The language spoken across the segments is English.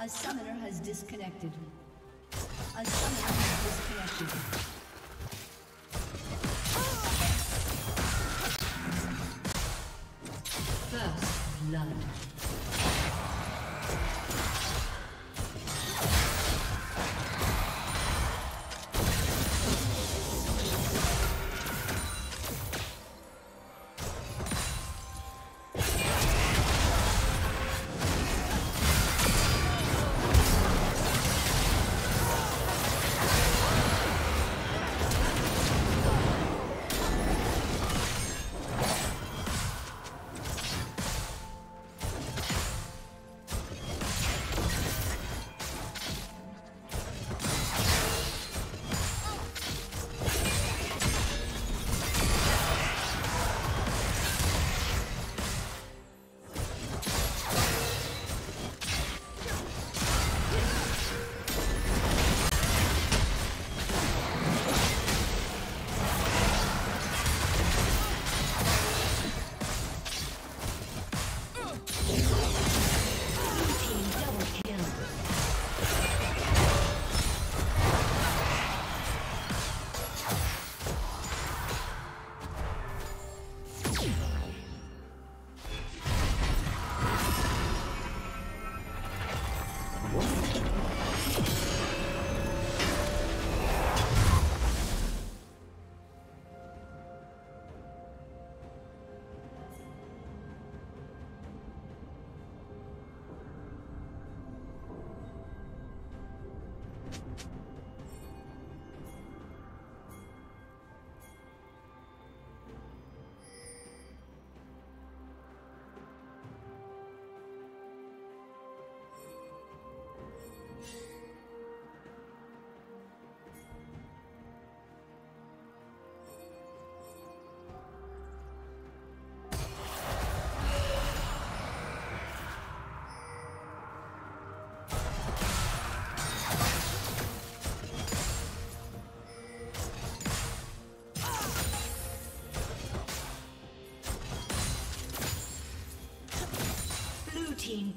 A summoner has disconnected. A summoner has disconnected. First blood.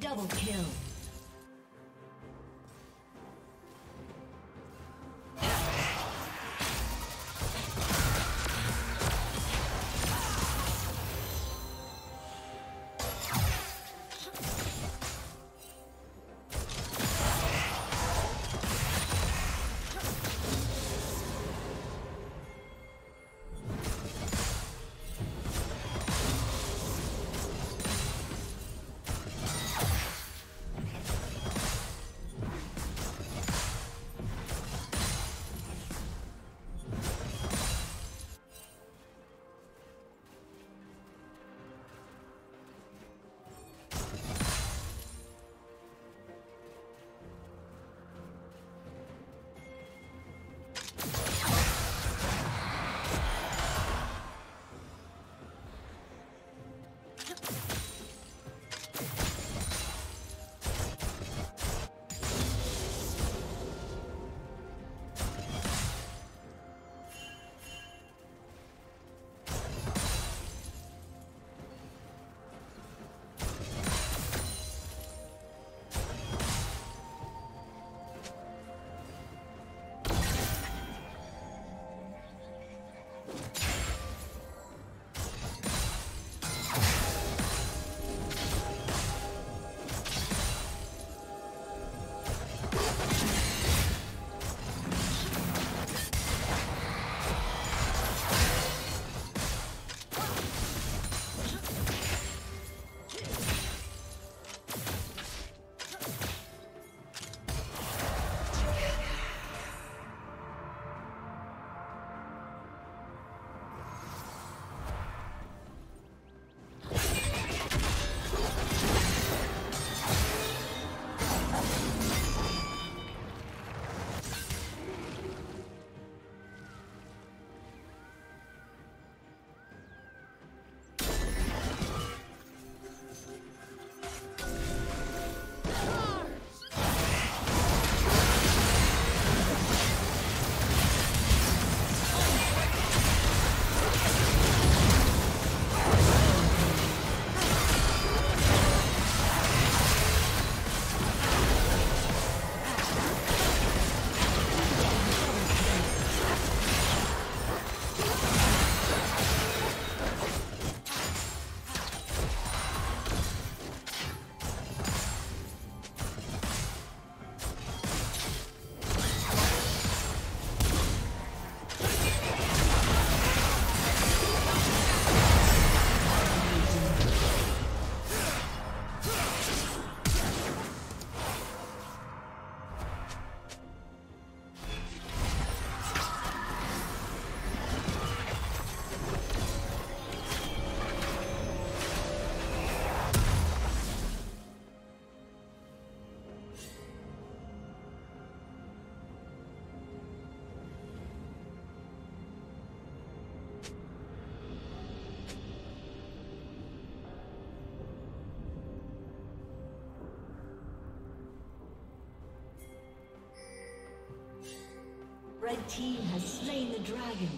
Double kill. Red team has slain the dragon.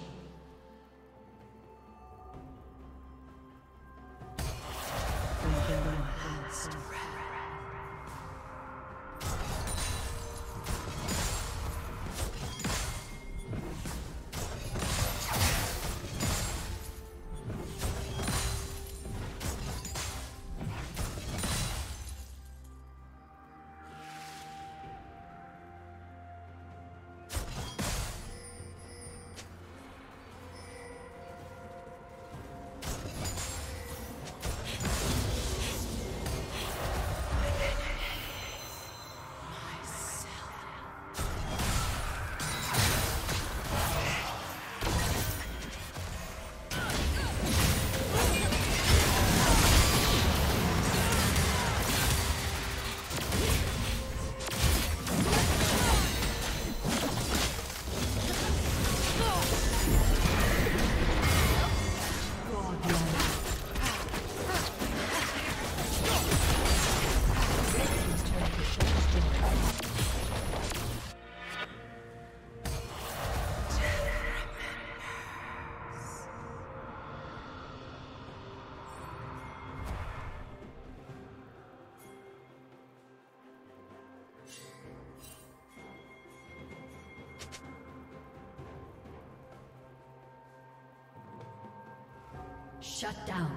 Shut down.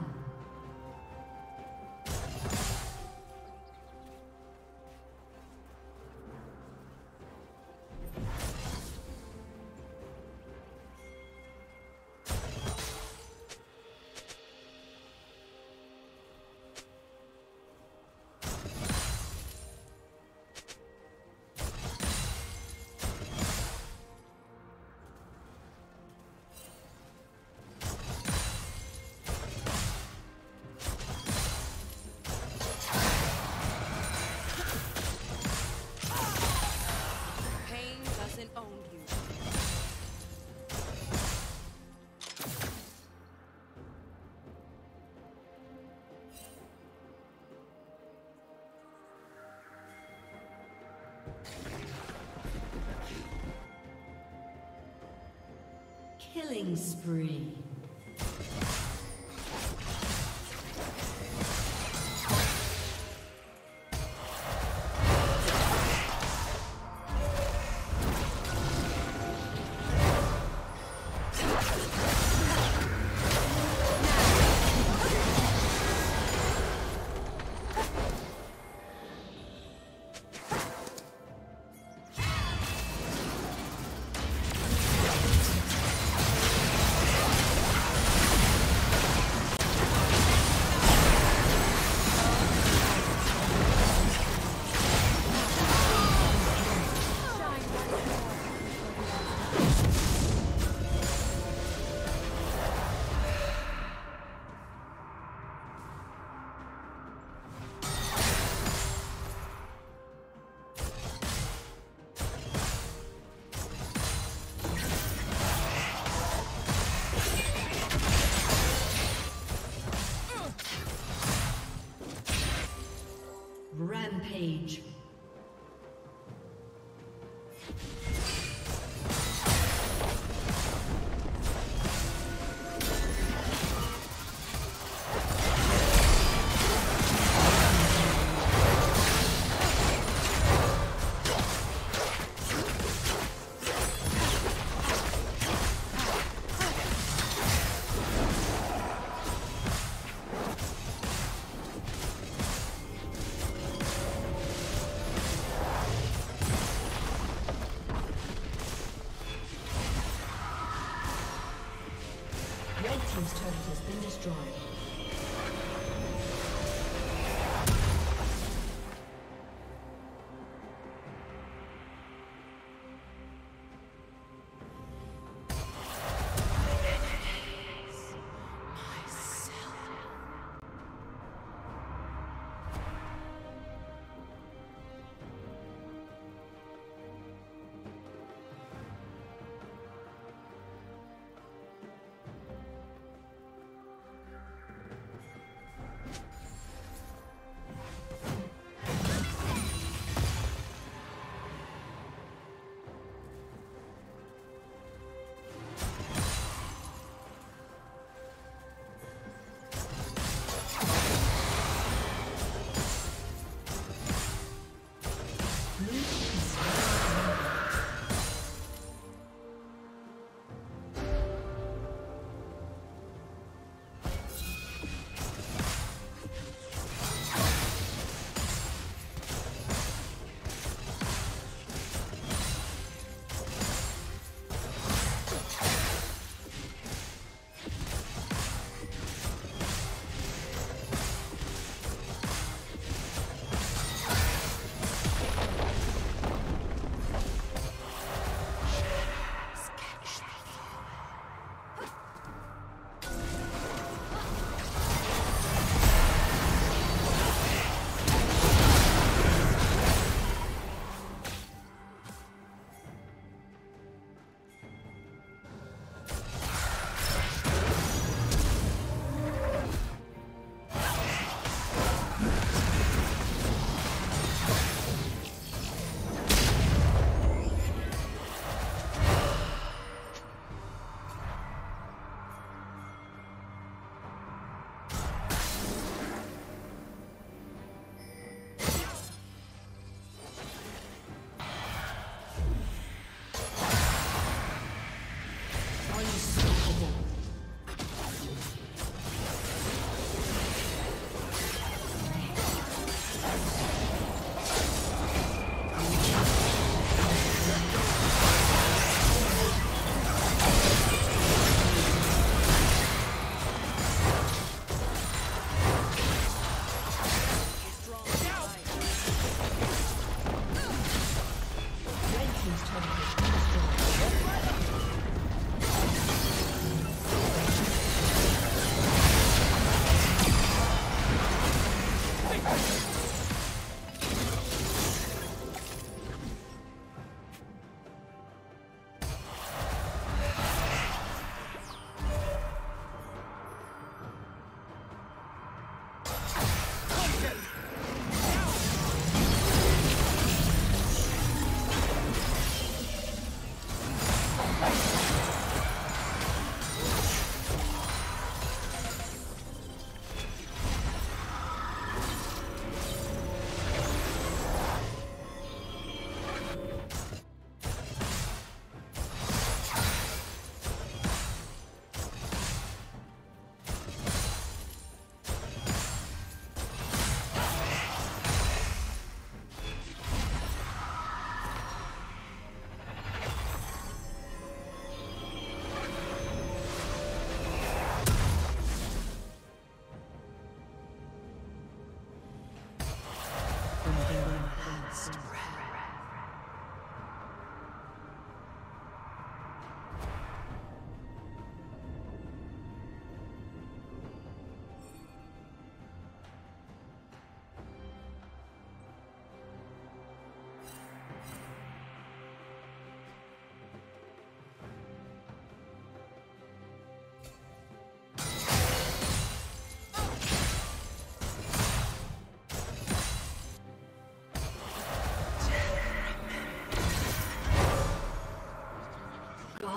Killing spree. Rampage.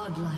godlike.